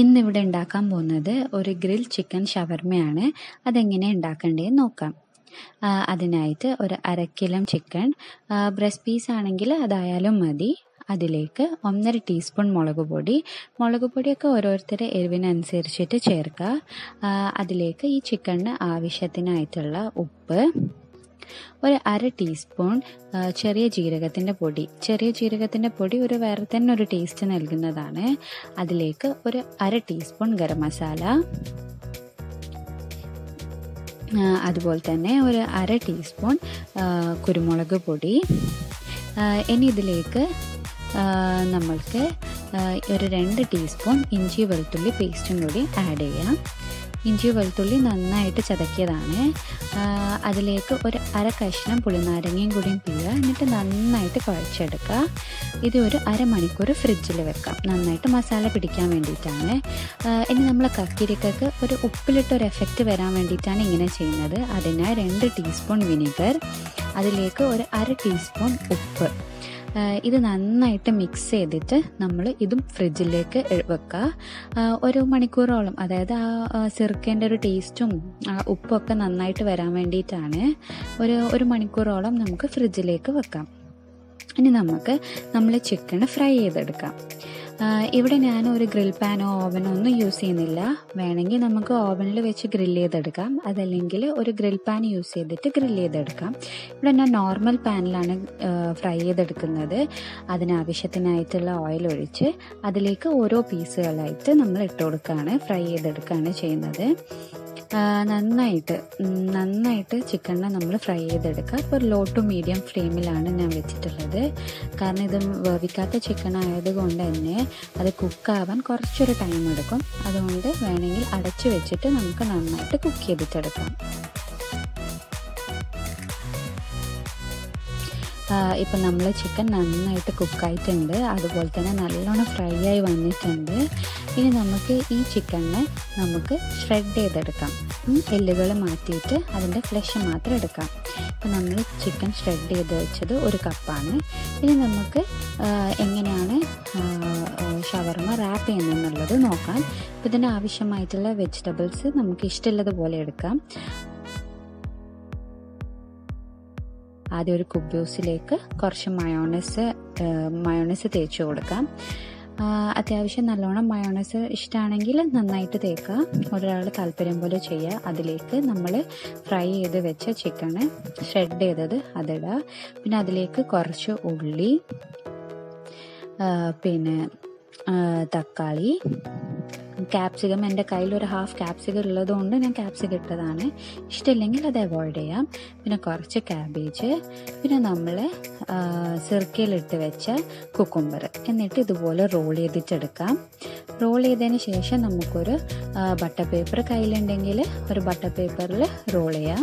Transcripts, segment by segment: ഇന്നിവിടെ ഉണ്ടാക്കാൻ പോകുന്നത് ഒരു ഗ്രിൽ ചിക്കൻ ഷവർമയാണ്. അതെങ്ങനെ ഉണ്ടാക്കേണ്ടതെന്ന് നോക്കാം. അതിനായിട്ട് ഒരു 1/2 കിലോ ചിക്കൻ ബ്രസ്റ്റ് പീസ് ആണെങ്കിൽ അതായാലും മതി. അതിലേക്ക് 1.5 ടീസ്പൂൺ മുളകുപൊടി, മുളകുപൊടിയൊക്കെ ഓരോരുത്തരുടെ എരിവിനനുസരിച്ചിട്ട് ചേർക്കുക. അതിലേക്ക് ഈ ചിക്കന് ആവശ്യത്തിനായിട്ടുള്ള ഉപ്പ്, ഒരു 1/2 ടീസ്പൂൺ ചെറിയ ജീരകത്തിൻ്റെ പൊടി ഒരു വേറെ തന്നെ ഒരു ടേസ്റ്റ് നൽകുന്നതാണ്. അതിലേക്ക് ഒരു 1/2 ടീസ്പൂൺ ഗരം മസാല, അതുപോലെ തന്നെ ഒരു 1/2 ടീസ്പൂൺ കുരുമുളക് പൊടി. ഇനി ഇതിലേക്ക് നമ്മൾക്ക് ഒരു 2 ടീസ്പൂൺ ഇഞ്ചി വെളുത്തുള്ളി പേസ്റ്റും കൂടി ആഡ് ചെയ്യാം. ഇഞ്ചി വെളുത്തുള്ളി നന്നായിട്ട് ചതക്കിയതാണ്. അതിലേക്ക് ഒരു 1/2 കഷ്ണം പുളിനാരങ്ങയും കൂടിയും പിഴിയുക. എന്നിട്ട് നന്നായിട്ട് കുഴച്ചെടുക്കുക. ഇത് ഒരു 1/2 മണിക്കൂർ ഫ്രിഡ്ജിൽ വെക്കാം, നന്നായിട്ട് മസാല പിടിക്കാൻ വേണ്ടിയിട്ടാണ്. ഇനി നമ്മൾ കക്കിരിക്കക്ക് ഒരു ഉപ്പിലിട്ടൊരു എഫക്റ്റ് വരാൻ വേണ്ടിയിട്ടാണ് ഇങ്ങനെ ചെയ്യുന്നത്. അതിനായി 2 ടീസ്പൂൺ വിനീഗർ, അതിലേക്ക് ഒരു 1/2 ടീസ്പൂൺ ഉപ്പ്. ഇത് നന്നായിട്ട് മിക്സ് ചെയ്തിട്ട് നമ്മൾ ഇതും ഫ്രിഡ്ജിലേക്ക് വെക്കുക. 1 മണിക്കൂറോളം, അതായത് ആ സിർക്കേൻ്റെ ഒരു ടേസ്റ്റും ഉപ്പൊക്കെ നന്നായിട്ട് വരാൻ വേണ്ടിയിട്ടാണ്. ഒരു മണിക്കൂറോളം നമുക്ക് ഫ്രിഡ്ജിലേക്ക് വെക്കാം. ഇനി നമുക്ക് നമ്മൾ ചിക്കന് ഫ്രൈ ചെയ്തെടുക്കാം. ഇവിടെ ഞാൻ ഒരു ഗ്രിൽ പാനോ ഓവനോ ഒന്നും യൂസ് ചെയ്യുന്നില്ല. വേണമെങ്കിൽ നമുക്ക് ഓവനിൽ വെച്ച് ഗ്രില്ല് ചെയ്തെടുക്കാം, അതല്ലെങ്കിൽ ഒരു ഗ്രിൽ പാൻ യൂസ് ചെയ്തിട്ട് ഗ്രില്ല് ചെയ്തെടുക്കാം. ഇവിടെ ഞാൻ നോർമൽ പാനിലാണ് ഫ്രൈ ചെയ്തെടുക്കുന്നത്. അതിനാവശ്യത്തിനായിട്ടുള്ള ഓയിൽ ഒഴിച്ച് അതിലേക്ക് ഓരോ പീസുകളായിട്ട് നമ്മൾ ഇട്ട് കൊടുക്കുകയാണ്, ഫ്രൈ ചെയ്തെടുക്കുകയാണ് ചെയ്യുന്നത്. നന്നായിട്ട് ചിക്കനെ നമ്മൾ ഫ്രൈ ചെയ്തെടുക്കുക. ഇപ്പോൾ ലോ ടു മീഡിയം ഫ്ലെയിമിലാണ് ഞാൻ വെച്ചിട്ടുള്ളത്. കാരണം ഇത് വേവിക്കാത്ത ചിക്കൻ ആയതുകൊണ്ട് തന്നെ അത് കുക്കാവാൻ കുറച്ചൊരു ടൈം എടുക്കും. അതുകൊണ്ട് വേണമെങ്കിൽ അടച്ചു വെച്ചിട്ട് നമുക്ക് നന്നായിട്ട് കുക്ക് ചെയ്തിട്ടെടുക്കാം. ഇപ്പം നമ്മൾ ചിക്കൻ നന്നായിട്ട് കുക്കായിട്ടുണ്ട്, അതുപോലെ തന്നെ നല്ലോണം ഫ്രൈ ആയി വന്നിട്ടുണ്ട്. ഇനി നമുക്ക് ഈ ചിക്കനെ നമുക്ക് ഷ്രെഡ് ചെയ്തെടുക്കാം. എല്ലുകൾ മാറ്റിയിട്ട് അതിൻ്റെ ഫ്ലഷ് മാത്രം എടുക്കാം. ഇപ്പം നമ്മൾ ചിക്കൻ ഷ്രെഡ് ചെയ്ത് വെച്ചത് 1 കപ്പാണ്. ഇനി നമുക്ക് എങ്ങനെയാണ് ഷവർമ റാപ്പ് ചെയ്യുന്നതെന്നുള്ളത് നോക്കാം. ഇപ്പം ഇതിന് ആവശ്യമായിട്ടുള്ള വെജിറ്റബിൾസ് നമുക്ക് ഇഷ്ടമുള്ളതുപോലെ എടുക്കാം. ആദ്യം ഒരു കുബ്യൂസിലേക്ക് കുറച്ച് മയോണൈസ് തേച്ച് കൊടുക്കാം. അത്യാവശ്യം നല്ലോണം മയോണൈസ് ഇഷ്ടമാണെങ്കിൽ നന്നായിട്ട് തേക്കുക, ഒരാൾ താല്പര്യം പോലെ ചെയ്യുക. അതിലേക്ക് നമ്മൾ ഫ്രൈ ചെയ്ത് വെച്ച ചിക്കന് ഷ്രെഡ് ചെയ്തത് അതിടുക. പിന്നെ അതിലേക്ക് കുറച്ച് ഉള്ളി, പിന്നെ തക്കാളി, ക്യാപ്സിക്കം. എൻ്റെ കയ്യിൽ ഒരു ഹാഫ് ക്യാപ്സിക്കം ഉള്ളതുകൊണ്ട് ഞാൻ ക്യാപ്സിക്കം ഇട്ടതാണ്. ഇഷ്ടമില്ലെങ്കിൽ അത് അവോയ്ഡ് ചെയ്യാം. പിന്നെ കുറച്ച് ക്യാബേജ്, പിന്നെ നമ്മൾ സിർക്കയിലിട്ട് വെച്ച കുക്കുംബർ. എന്നിട്ട് ഇതുപോലെ റോൾ ചെയ്തിട്ടെടുക്കാം. റോൾ ചെയ്തതിന് ശേഷം നമുക്കൊരു ബട്ടർ പേപ്പർ കയ്യിലുണ്ടെങ്കിൽ ഒരു ബട്ടർ പേപ്പറിൽ റോൾ ചെയ്യാം.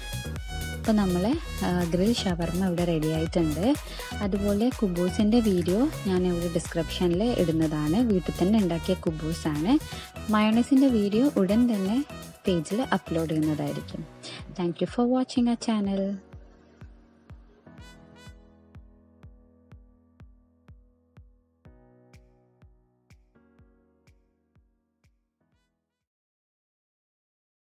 ഇപ്പോൾ നമ്മളെ ഗ്രിൽ ഷവർമ ഇവിടെ റെഡി ആയിട്ടുണ്ട്. അതുപോലെ കുബൂസിൻ്റെ വീഡിയോ ഞാൻ ഇവിടെ ഡിസ്ക്രിപ്ഷനിൽ ഇടുന്നതാണ്. വീട്ടിൽ തന്നെ ഉണ്ടാക്കിയ കുബൂസാണ്. മയോണൈസിൻ്റെ വീഡിയോ ഉടൻ തന്നെ പേജിൽ അപ്ലോഡ് ചെയ്യുന്നതായിരിക്കും. Thank you for watching our channel.